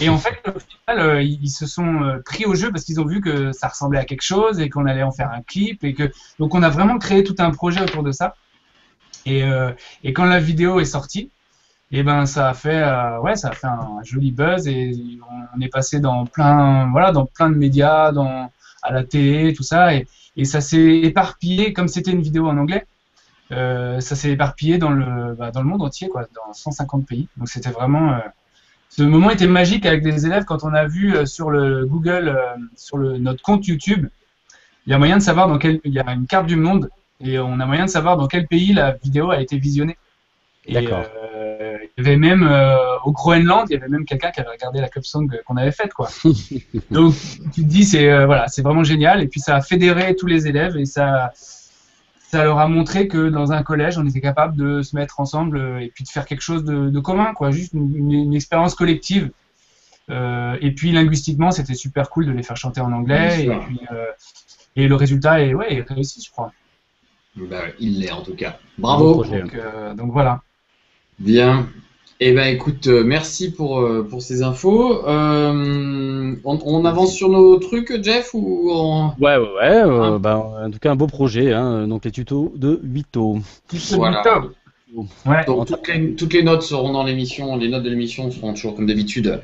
Et en fait, au final, ils se sont pris au jeu parce qu'ils ont vu que ça ressemblait à quelque chose et qu'on allait en faire un clip. Et que... Donc, on a vraiment créé tout un projet autour de ça. Et, euh, et quand la vidéo est sortie, et ben, ça a fait, euh, ouais, ça a fait un, un joli buzz. Et on est passé dans plein, voilà, dans plein de médias, dans, à la télé, tout ça. Et, et ça s'est éparpillé, comme c'était une vidéo en anglais. Euh, ça s'est éparpillé dans le, bah, dans le monde entier, quoi, dans cent cinquante pays. Donc c'était vraiment, euh, ce moment était magique avec les élèves quand on a vu euh, sur le Google, euh, sur le, notre compte YouTube, il y a moyen de savoir dans quel, il y a une carte du monde et on a moyen de savoir dans quel pays la vidéo a été visionnée. D'accord. Euh, il y avait même euh, au Groenland, il y avait même quelqu'un qui avait regardé la Cup Song qu'on avait faite, quoi. Donc tu te dis c'est, euh, voilà, c'est vraiment génial et puis ça a fédéré tous les élèves et ça. Ça leur a montré que dans un collège, on était capable de se mettre ensemble et puis de faire quelque chose de, de commun, quoi, juste une, une, une expérience collective. Euh, et puis linguistiquement, c'était super cool de les faire chanter en anglais. Oui, et, puis, euh, et le résultat est, ouais, est réussi, je crois. Ben, il l'est en tout cas. Bravo. Bon donc, euh, donc voilà. Bien. Eh ben écoute, merci pour, pour ces infos. Euh, on, on avance sur nos trucs, Jeff ou on... Ouais, ouais, ouais. Euh, bah, en tout cas, un beau projet. Hein, donc, les tutos de Huito. Voilà. Ouais. Donc, toutes les, toutes les notes seront dans l'émission. Les notes de l'émission seront toujours, comme d'habitude,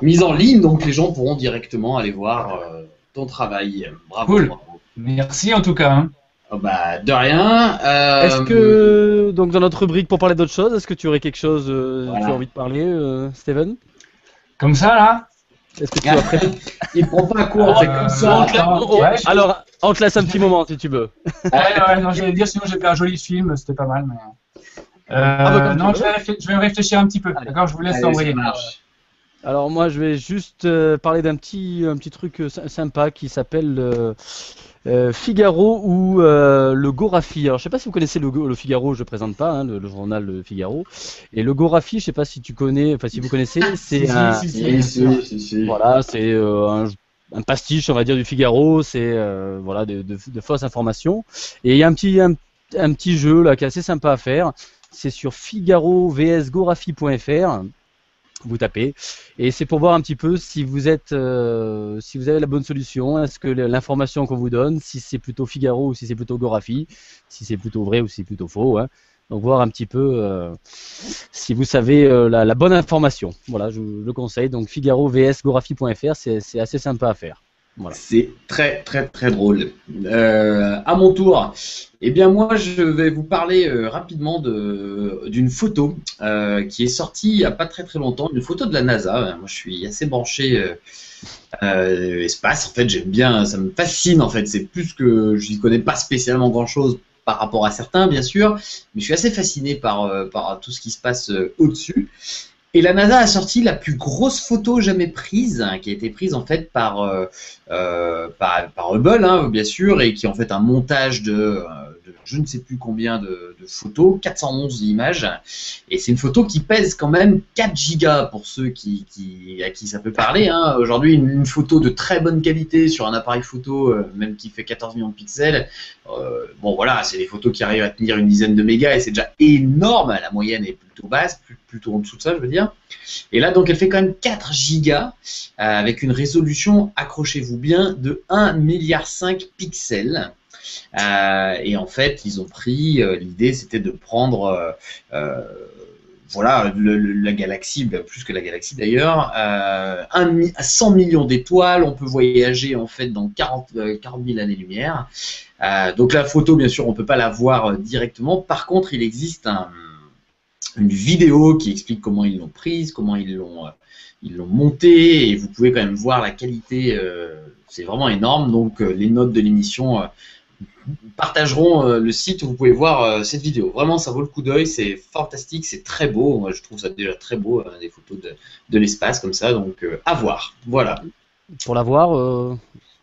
mises en ligne. Donc, les gens pourront directement aller voir euh, ton travail. Bravo. Cool. Bravo. Merci en tout cas. Hein. Bah, de rien. Euh... Est-ce que, donc dans notre rubrique pour parler d'autre chose, est-ce que tu aurais quelque chose euh, voilà. tu as envie de parler, euh, Stéven? Comme ça, là? Est-ce que tu as prêt? Il prend pas court, c'est euh, comme ça. En classe... oh, ouais, je... Alors, on te laisse un petit moment si tu veux. Ouais, ouais, non, j'allais dire, sinon j'ai fait un joli film, c'était pas mal. Mais... Euh, ah, bah, non, je vais, réfléch... je vais réfléchir un petit peu. D'accord, je vous laisse envoyer. Alors, moi, je vais juste euh, parler d'un petit, un petit truc euh, sympa qui s'appelle. Euh... Euh, Figaro ou euh, le Gorafi. Alors, je sais pas si vous connaissez le, le Figaro, je ne présente pas hein, le, le journal le Figaro. Et le Gorafi, je sais pas si tu connais, enfin si vous connaissez, c'est un, voilà, c'est euh, un, un pastiche, on va dire, du Figaro. C'est euh, voilà de, de, de fausses informations. Et il y a un petit un, un petit jeu là qui est assez sympa à faire. C'est sur figaro v s gorafi point f r. Vous tapez et c'est pour voir un petit peu si vous êtes euh, si vous avez la bonne solution. Est-ce que l'information qu'on vous donne, si c'est plutôt Figaro ou si c'est plutôt Gorafi, si c'est plutôt vrai ou si c'est plutôt faux, hein. Donc voir un petit peu euh, si vous savez euh, la, la bonne information. Voilà, je vous le conseille. Donc figaro v s gorafi point f r, c'est assez sympa à faire. Voilà. C'est très très très drôle. Euh, à mon tour, eh bien moi je vais vous parler euh, rapidement d'une photo euh, qui est sortie il n'y a pas très très longtemps, une photo de la NASA. Moi je suis assez branché euh, euh, espace. En fait j'aime bien, ça me fascine en fait. C'est plus que je n'y connais pas spécialement grand chose par rapport à certains bien sûr, mais je suis assez fasciné par euh, par tout ce qui se passe euh, au-dessus. Et la NASA a sorti la plus grosse photo jamais prise, hein, qui a été prise en fait par, euh, par, par Hubble, hein, bien sûr, et qui est en fait un montage de, de je ne sais plus combien de, de photos, quatre cent onze images. Et c'est une photo qui pèse quand même quatre gigas pour ceux qui, qui, à qui ça peut parler. Hein. Aujourd'hui, une, une photo de très bonne qualité sur un appareil photo, euh, même qui fait quatorze millions de pixels. Euh, bon voilà, c'est des photos qui arrivent à tenir une dizaine de mégas et c'est déjà énorme. La moyenne est plutôt basse, plutôt en dessous de ça, je veux dire. Et là, donc, elle fait quand même quatre gigas euh, avec une résolution, accrochez-vous bien, de un virgule cinq milliard pixels. Euh, et en fait, ils ont pris, euh, l'idée, c'était de prendre, euh, euh, voilà, le, le, la galaxie, ben, plus que la galaxie d'ailleurs, euh, cent millions d'étoiles, on peut voyager en fait dans quarante mille années-lumière. Euh, donc la photo, bien sûr, on ne peut pas la voir directement. Par contre, il existe un... une vidéo qui explique comment ils l'ont prise, comment ils l'ont ils l'ont montée, et vous pouvez quand même voir la qualité, euh, c'est vraiment énorme. Donc euh, les notes de l'émission euh, partageront euh, le site où vous pouvez voir euh, cette vidéo. Vraiment, ça vaut le coup d'œil, c'est fantastique, c'est très beau. Moi, je trouve ça déjà très beau, euh, des photos de, de l'espace comme ça, donc euh, à voir. Voilà. Pour la voir, euh,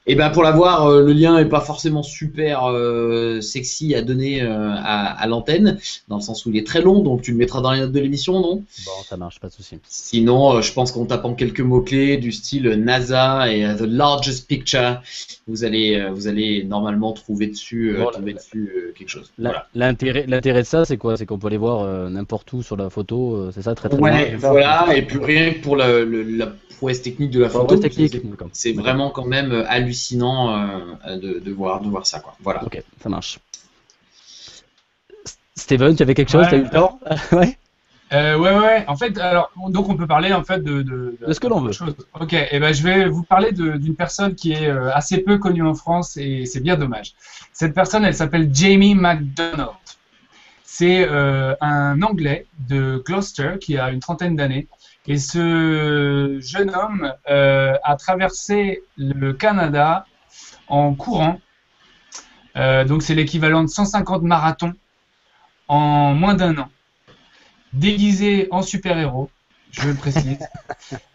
Et ben pour l'avoir, euh, le lien est pas forcément super euh, sexy à donner euh, à, à l'antenne, dans le sens où il est très long, donc tu le mettras dans les notes de l'émission, non? Bon, ça marche, pas de souci. Sinon, euh, je pense qu'en tapant quelques mots-clés du style NASA et uh, The Largest Picture, vous allez, euh, vous allez normalement trouver dessus, euh, voilà, trouver dessus euh, quelque chose. L'intérêt voilà. de ça, c'est quoi? C'est qu'on peut aller voir euh, n'importe où sur la photo, euh, c'est ça, très très bien. Ouais, voilà, et puis rien que pour la, la, la prouesse technique de la pour photo, c'est vraiment quand même euh, hallucinant. Hallucinant euh, de, de, voir, de voir ça, quoi. Voilà. Ok, ça marche. Stéven, tu avais quelque chose? Ouais, tu as eu le temps? Ouais. Euh, ouais, ouais. En fait, alors, donc on peut parler en fait de. De, de, de ce que l'on veut. Chose. Ok, et eh ben je vais vous parler d'une personne qui est euh, assez peu connue en France et c'est bien dommage. Cette personne, elle s'appelle Jamie McDonald. C'est euh, un Anglais de Gloucester qui a une trentaine d'années. Et ce jeune homme euh, a traversé le Canada en courant, euh, donc c'est l'équivalent de cent cinquante marathons en moins d'un an, déguisé en super-héros, je le précise.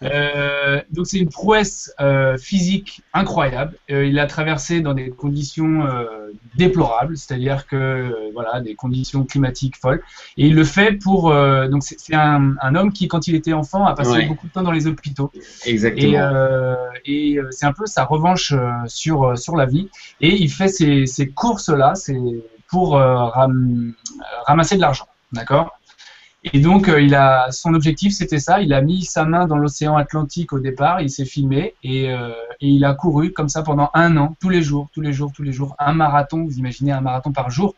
euh, donc c'est une prouesse euh, physique incroyable. Euh, il a traversé dans des conditions euh, déplorables, c'est-à-dire que euh, voilà, des conditions climatiques folles. Et il le fait pour euh, donc c'est un, un homme qui, quand il était enfant, a passé ouais. beaucoup de temps dans les hôpitaux. Exactement. Et, euh, et euh, c'est un peu sa revanche euh, sur euh, sur la vie. Et il fait ces, ces courses là, c'est pour euh, ram, ramasser de l'argent, d'accord? Et donc, euh, il a, son objectif, c'était ça. Il a mis sa main dans l'océan Atlantique au départ, il s'est filmé et, euh, et il a couru comme ça pendant un an, tous les jours, tous les jours, tous les jours, un marathon, vous imaginez un marathon par jour,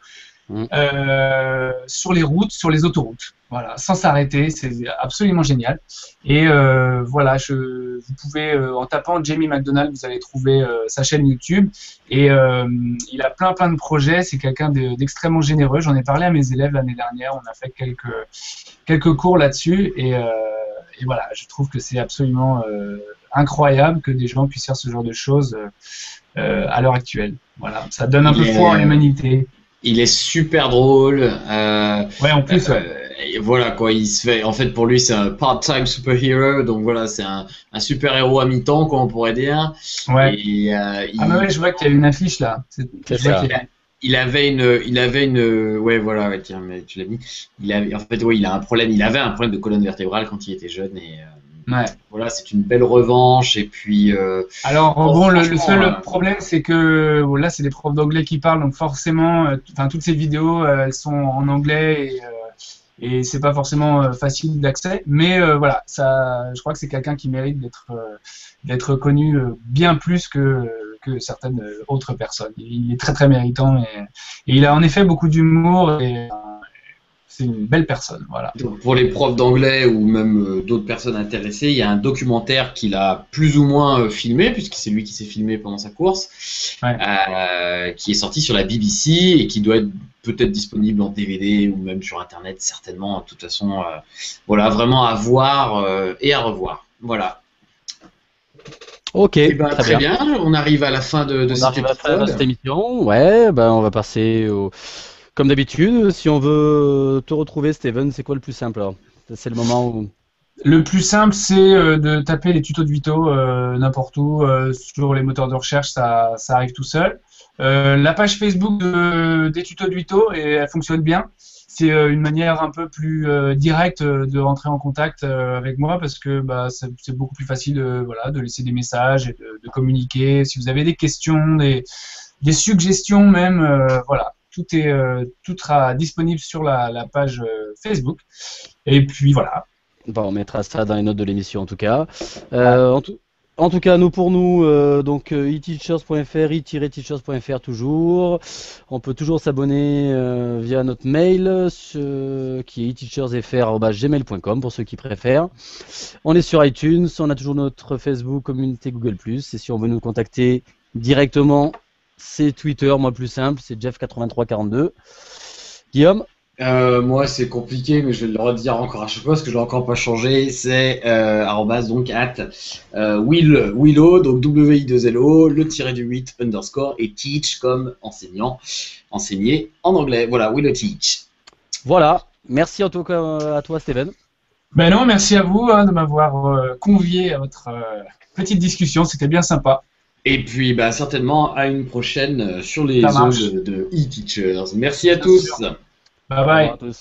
mmh. euh, sur les routes, sur les autoroutes, voilà, sans s'arrêter, c'est absolument génial. Et euh, voilà, je, vous pouvez, euh, en tapant Jamie McDonald, vous allez trouver euh, sa chaîne YouTube et euh, il a plein plein de projets, c'est quelqu'un d'extrêmement généreux, j'en ai parlé à mes élèves l'année dernière, on a fait quelques, quelques cours là-dessus et, euh, et voilà, je trouve que c'est absolument euh, incroyable que des gens puissent faire ce genre de choses euh, à l'heure actuelle, voilà, ça donne un peu foi en l'humanité. Il est super drôle. Euh, ouais, en plus. Euh, ouais. Et voilà quoi, il se fait. En fait, pour lui, c'est un part-time superhero, donc voilà, c'est un, un super héros à mi-temps, quoi, on pourrait dire. Ouais. Et, euh, il... Ah ouais, je vois qu'il y a une affiche là. C'est ça. Il, a, il avait une, il avait une, ouais, voilà, ouais, tiens, mais tu l'as dit. Il avait, en fait, ouais, il a un problème. Il avait un problème de colonne vertébrale quand il était jeune et. Euh... Ouais. Voilà, c'est une belle revanche et puis. Euh, Alors bon, bon le, le seul euh, problème c'est que bon, là c'est des profs d'anglais qui parlent donc forcément, enfin euh, toutes ces vidéos euh, elles sont en anglais et, euh, et c'est pas forcément euh, facile d'accès, mais euh, voilà, ça, je crois que c'est quelqu'un qui mérite d'être euh, d'être connu euh, bien plus que euh, que certaines autres personnes. Il est très très méritant et, et il a en effet beaucoup d'humour et. Euh, C'est une belle personne, voilà. Donc pour les profs d'anglais ou même euh, d'autres personnes intéressées, il y a un documentaire qu'il a plus ou moins euh, filmé, puisque c'est lui qui s'est filmé pendant sa course, ouais. euh, qui est sorti sur la B B C et qui doit être peut-être disponible en D V D ou même sur Internet, certainement. De toute façon, euh, voilà, vraiment à voir euh, et à revoir. Voilà. Ok, eh ben, très, très bien. bien. On arrive à la fin de, de, on cette, à fin de cette émission. Ouais, ben on va passer au. Comme d'habitude, si on veut te retrouver, Stéven, c'est quoi le plus simple? C'est le moment où... Le plus simple, c'est de taper les tutos de Huito euh, n'importe où, euh, sur les moteurs de recherche, ça, ça arrive tout seul. Euh, la page Facebook de, des tutos de Huito, et elle fonctionne bien. C'est euh, une manière un peu plus euh, directe de rentrer en contact euh, avec moi parce que bah, c'est beaucoup plus facile euh, voilà, de laisser des messages et de, de communiquer. Si vous avez des questions, des, des suggestions même, euh, voilà. Tout est euh, tout sera disponible sur la, la page euh, Facebook. Et puis voilà. Bon, on mettra ça dans les notes de l'émission en tout cas. Euh, en, tout, en tout cas, nous pour nous, euh, donc e-teachers point F R, e-teachers point F R toujours. On peut toujours s'abonner euh, via notre mail ce, qui est e-teachers F R arobase gmail point com pour ceux qui préfèrent. On est sur iTunes, on a toujours notre Facebook, communauté Google plus. Et si on veut nous contacter directement, c'est Twitter, moi plus simple, c'est Jeff quatre-vingt-trois quarante-deux. Guillaume euh, Moi c'est compliqué, mais je vais le redire encore à chaque fois parce que je l'ai encore pas changé. C'est euh, arrobas, donc at euh, will, willow, donc W I deux L O, le tiré du huit underscore et teach comme enseignant, enseigner en anglais. Voilà, willow teach. Voilà, merci en tout cas à toi, Stéven. Ben non, merci à vous hein, de m'avoir euh, convié à votre euh, petite discussion, c'était bien sympa. Et puis, bah, certainement, à une prochaine sur les ondes de e-Teachers. Merci à tous. Bye bye.